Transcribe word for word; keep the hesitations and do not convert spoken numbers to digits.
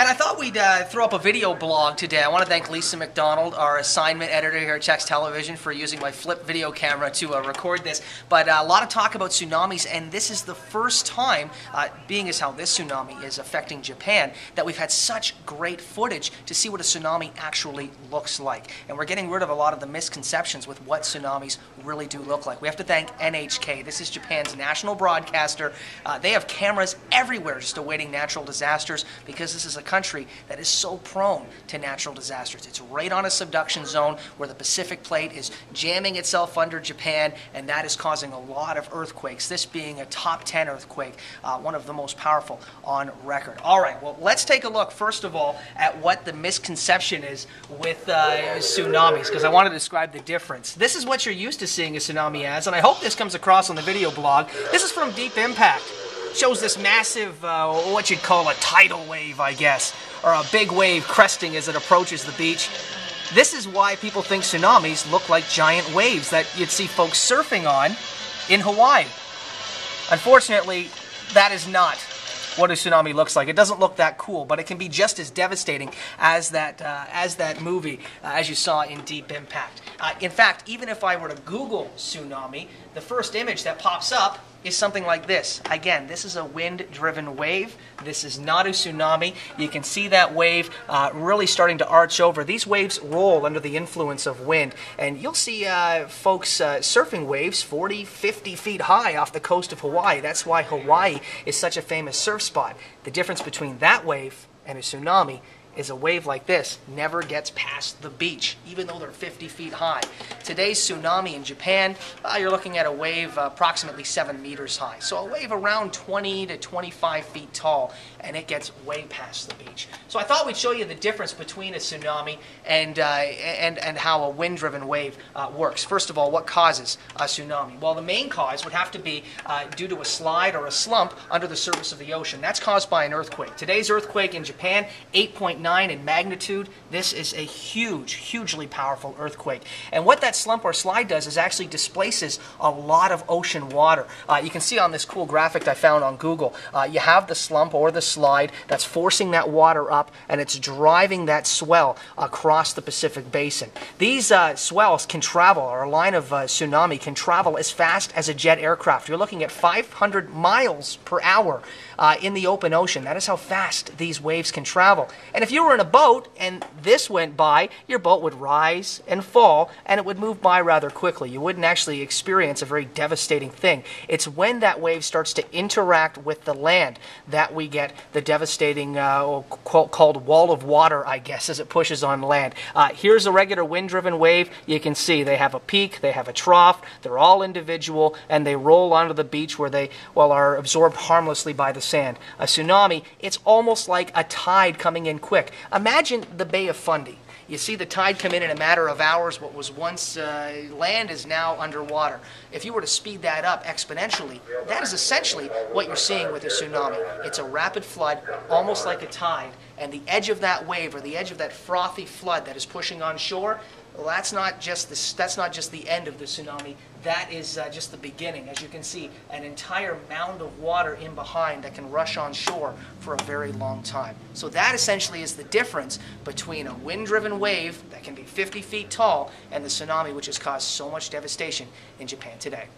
And I thought we'd uh, throw up a video blog today. I want to thank Lisa McDonald, our assignment editor here at Chex Television, for using my flip video camera to uh, record this. But uh, a lot of talk about tsunamis, and this is the first time, uh, being as how this tsunami is affecting Japan, that we've had such great footage to see what a tsunami actually looks like. And we're getting rid of a lot of the misconceptions with what tsunamis really do look like. We have to thank N H K. This is Japan's national broadcaster. Uh, they have cameras everywhere just awaiting natural disasters, because this is a country that is so prone to natural disasters. It's right on a subduction zone where the Pacific plate is jamming itself under Japan, and that is causing a lot of earthquakes, this being a top ten earthquake, uh, one of the most powerful on record. All right, well, let's take a look, first of all, at what the misconception is with uh, tsunamis, because I want to describe the difference. This is what you're used to seeing a tsunami as, and I hope this comes across on the video blog. This is from Deep Impact. Shows this massive, uh, what you'd call a tidal wave, I guess, or a big wave cresting as it approaches the beach. This is why people think tsunamis look like giant waves that you'd see folks surfing on in Hawaii. Unfortunately, that is not what a tsunami looks like. It doesn't look that cool, but it can be just as devastating as that, uh, as that movie, uh, as you saw in Deep Impact. Uh, in fact, even if I were to Google tsunami, the first image that pops up is something like this. Again, this is a wind-driven wave. This is not a tsunami. You can see that wave uh, really starting to arch over. These waves roll under the influence of wind, and you'll see uh, folks uh, surfing waves forty, fifty feet high off the coast of Hawaii. That's why Hawaii is such a famous surf spot. The difference between that wave and a tsunami is a wave like this never gets past the beach, even though they're fifty feet high. Today's tsunami in Japan, uh, you're looking at a wave uh, approximately seven meters high. So a wave around twenty to twenty-five feet tall, and it gets way past the beach. So I thought we'd show you the difference between a tsunami and, uh, and, and how a wind-driven wave uh, works. First of all, what causes a tsunami? Well, the main cause would have to be uh, due to a slide or a slump under the surface of the ocean. That's caused by an earthquake. Today's earthquake in Japan, eight point nine in magnitude. This is a huge, hugely powerful earthquake. And what that slump or slide does is actually displaces a lot of ocean water. Uh, you can see on this cool graphic I found on Google, uh, you have the slump or the slide that's forcing that water up, and it's driving that swell across the Pacific Basin. These uh, swells can travel, or a line of uh, tsunami can travel as fast as a jet aircraft. You're looking at five hundred miles per hour uh, in the open ocean. That is how fast these waves can travel. And if you were in a boat and this went by, your boat would rise and fall, and it would move by rather quickly. You wouldn't actually experience a very devastating thing. It's when that wave starts to interact with the land that we get the devastating uh, called wall of water, I guess, as it pushes on land. Uh, here's a regular wind-driven wave. You can see they have a peak, they have a trough, they're all individual, and they roll onto the beach where they, well, are absorbed harmlessly by the sand. A tsunami, it's almost like a tide coming in quick. Imagine the Bay of Fundy. You see the tide come in in a matter of hours. What was once uh, land is now underwater. If you were to speed that up exponentially, that is essentially what you're seeing with a tsunami. It's a rapid flood, almost like a tide, and the edge of that wave or the edge of that frothy flood that is pushing on shore, well, that's not just the, that's not just the end of the tsunami. That is uh, just the beginning. As you can see, an entire mound of water in behind that can rush on shore for a very long time. So that essentially is the difference between a wind-driven wave that can be fifty feet tall and the tsunami, which has caused so much devastation in Japan today.